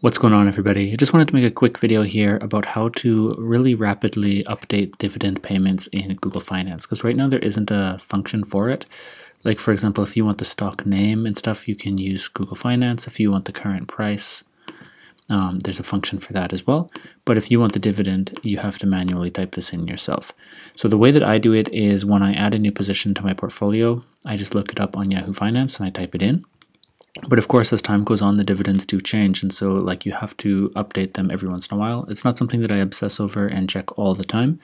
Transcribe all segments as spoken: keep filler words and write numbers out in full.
What's going on, everybody? I just wanted to make a quick video here about how to really rapidly update dividend payments in Google Finance, because right now there isn't a function for it. Like, for example, if you want the stock name and stuff, you can use Google Finance. If you want the current price, um, there's a function for that as well. But if you want the dividend, you have to manually type this in yourself. So the way that I do it is when I add a new position to my portfolio, I just look it up on Yahoo Finance and I type it in. But of course, as time goes on, the dividends do change, and so like you have to update them every once in a while. It's not something that I obsess over and check all the time,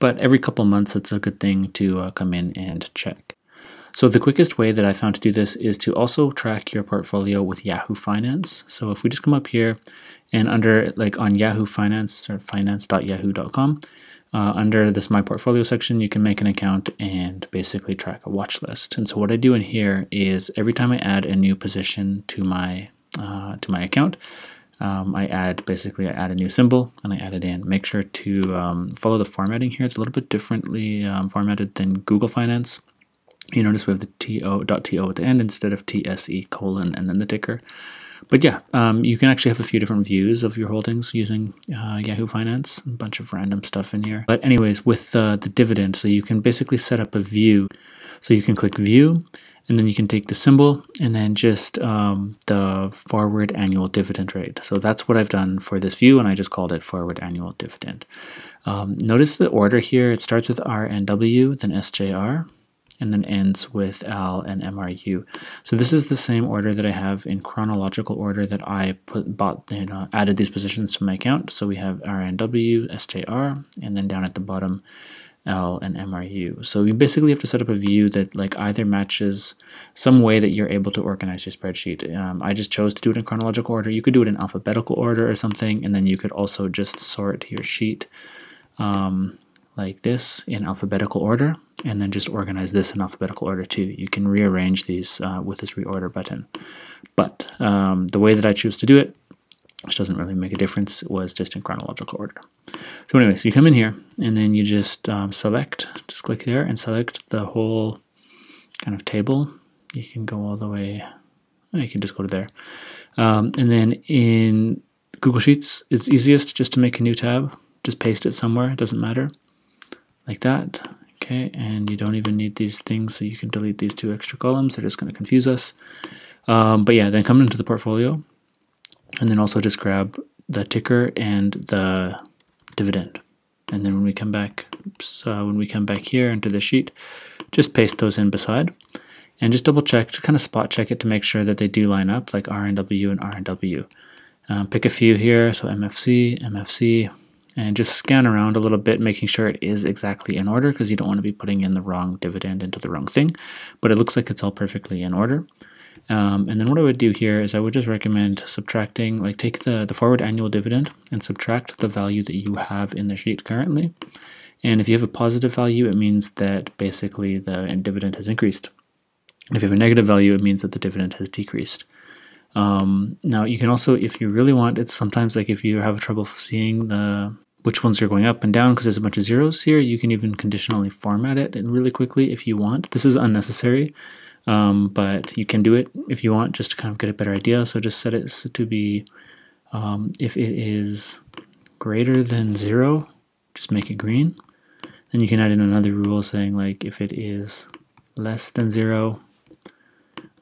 but every couple months it's a good thing to uh, come in and check. So the quickest way that I found to do this is to also track your portfolio with Yahoo Finance. So if we just come up here and under like on Yahoo Finance or finance dot yahoo dot com, Uh, under this My Portfolio section, you can make an account and basically track a watch list. And so what I do in here is every time I add a new position to my uh, to my account, um, I add basically I add a new symbol and I add it in. Make sure to um, follow the formatting here. It's a little bit differently um, formatted than Google Finance. You notice we have the .to at the end instead of T S E colon and then the ticker. But yeah, um, you can actually have a few different views of your holdings using uh, Yahoo Finance, a bunch of random stuff in here. But anyways, with uh, the dividend, so you can basically set up a view. So you can click view, and then you can take the symbol, and then just um, the forward annual dividend rate. So that's what I've done for this view, and I just called it forward annual dividend. Um, notice the order here. It starts with R N W, then S J R. And then ends with L and M R U. So this is the same order that I have in chronological order that I put bought and you know, added these positions to my account. So we have R N W, S J R, and then down at the bottom L and M R U. So you basically have to set up a view that like either matches some way that you're able to organize your spreadsheet. Um, I just chose to do it in chronological order. You could do it in alphabetical order or something, and then you could also just sort your sheet um, like this in alphabetical order, and then just organize this in alphabetical order too. You can rearrange these uh, with this reorder button. But um, the way that I choose to do it, which doesn't really make a difference, was just in chronological order. So anyway, so you come in here and then you just um, select, just click there and select the whole kind of table. You can go all the way, you can just go to there. Um, and then in Google Sheets, it's easiest just to make a new tab, just paste it somewhere, it doesn't matter. Like that, okay, and you don't even need these things, so you can delete these two extra columns. They're just going to confuse us. Um, but yeah, then come into the portfolio, and then also just grab the ticker and the dividend. And then when we come back, so when we come back here into the sheet, just paste those in beside, and just double check, just kind of spot check it to make sure that they do line up, like R N W and R N W. Um, pick a few here, so M F C, M F C. And just scan around a little bit, making sure it is exactly in order, because you don't want to be putting in the wrong dividend into the wrong thing. But it looks like it's all perfectly in order. Um, and then what I would do here is I would just recommend subtracting, like take the, the forward annual dividend and subtract the value that you have in the sheet currently. And if you have a positive value, it means that basically the dividend has increased. If you have a negative value, it means that the dividend has decreased. Um, now you can also, if you really want, it's sometimes like if you have trouble seeing the which ones are going up and down because there's a bunch of zeros here, you can even conditionally format it really quickly if you want. This is unnecessary, um, but you can do it if you want just to kind of get a better idea. So just set it to be, um, if it is greater than zero, just make it green. Then you can add in another rule saying like if it is less than zero,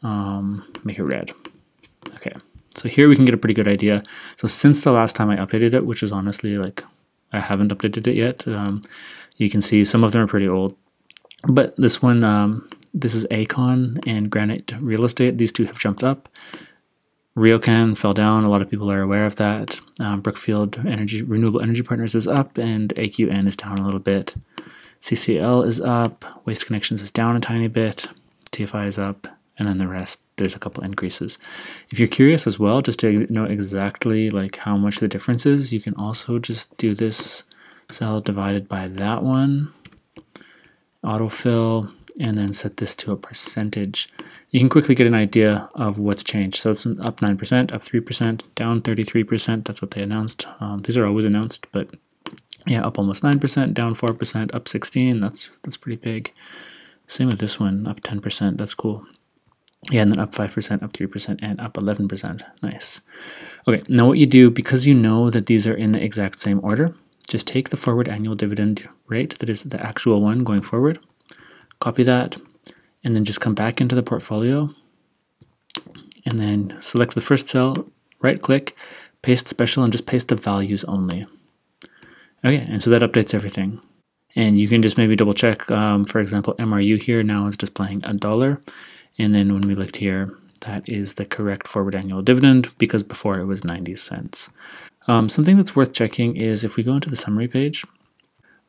um, make it red. Okay, so here we can get a pretty good idea. So since the last time I updated it, which is honestly like I haven't updated it yet, um, you can see some of them are pretty old. But this one, um, this is ACON and Granite Real Estate. These two have jumped up. RioCan fell down. A lot of people are aware of that. Um, Brookfield Energy, Renewable Energy Partners is up, and A Q N is down a little bit. C C L is up. Waste Connections is down a tiny bit. T F I is up. And then the rest, there's a couple increases. If you're curious as well, just to know exactly like how much the difference is, you can also just do this cell divided by that one, autofill, and then set this to a percentage. You can quickly get an idea of what's changed. So it's up nine percent, up three percent, down thirty-three percent. That's what they announced. Um, these are always announced, but yeah, up almost nine percent, down four percent, up sixteen. That's, that's pretty big. Same with this one, up ten percent. That's cool. Yeah, and then up five percent, up three percent, and up eleven percent. Nice. Okay, now what you do, because you know that these are in the exact same order, just take the forward annual dividend rate, that is the actual one going forward, copy that, and then just come back into the portfolio, and then select the first cell, right-click, paste special, and just paste the values only. Okay, and so that updates everything. And you can just maybe double check, um, for example, M R U here now is displaying a dollar. And then when we looked here, that is the correct forward annual dividend because before it was ninety cents. Um, something that's worth checking is if we go into the summary page,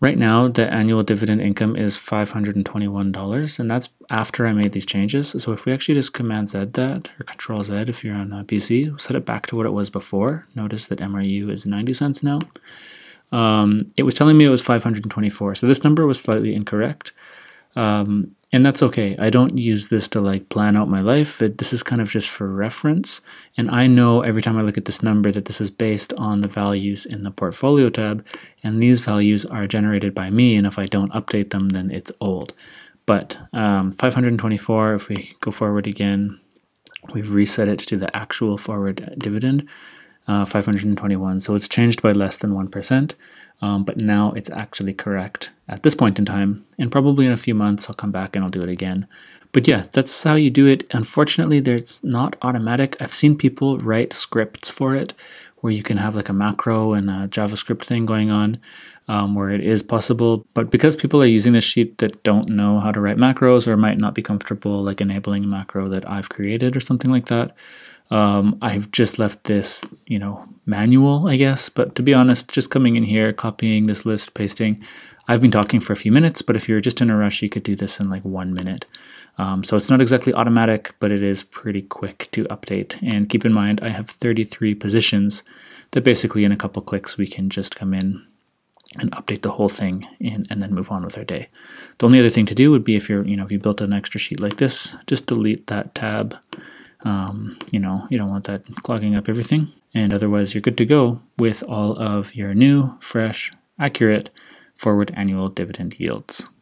right now the annual dividend income is five hundred twenty-one dollars, and that's after I made these changes. So if we actually just Command Z that, or Control Z if you're on a P C, set it back to what it was before. Notice that M R U is ninety cents now. Um, it was telling me it was five hundred twenty-four, so this number was slightly incorrect, um, and that's okay. I don't use this to like plan out my life. It, this is kind of just for reference, and I know every time I look at this number that this is based on the values in the portfolio tab, and these values are generated by me, and if I don't update them, then it's old. But um, five hundred twenty-four, if we go forward again, we've reset it to the actual forward dividend. Uh, five hundred twenty-one, so it's changed by less than one percent, um, but now it's actually correct at this point in time, and probably in a few months I'll come back and I'll do it again. But yeah, that's how you do it. Unfortunately, there's not automatic. I've seen people write scripts for it where you can have like a macro and a JavaScript thing going on, um, where it is possible, but because people are using this sheet that don't know how to write macros or might not be comfortable like enabling a macro that I've created or something like that, Um, I've just left this, you know, manual, I guess. But to be honest, just coming in here, copying this list, pasting. I've been talking for a few minutes, but if you're just in a rush, you could do this in like one minute. Um, so it's not exactly automatic, but it is pretty quick to update. And keep in mind, I have thirty-three positions that basically in a couple clicks, we can just come in and update the whole thing and, and then move on with our day. The only other thing to do would be if you're, you know, if you built an extra sheet like this, just delete that tab. Um, you know, you don't want that clogging up everything, and otherwise you're good to go with all of your new, fresh, accurate forward annual dividend yields.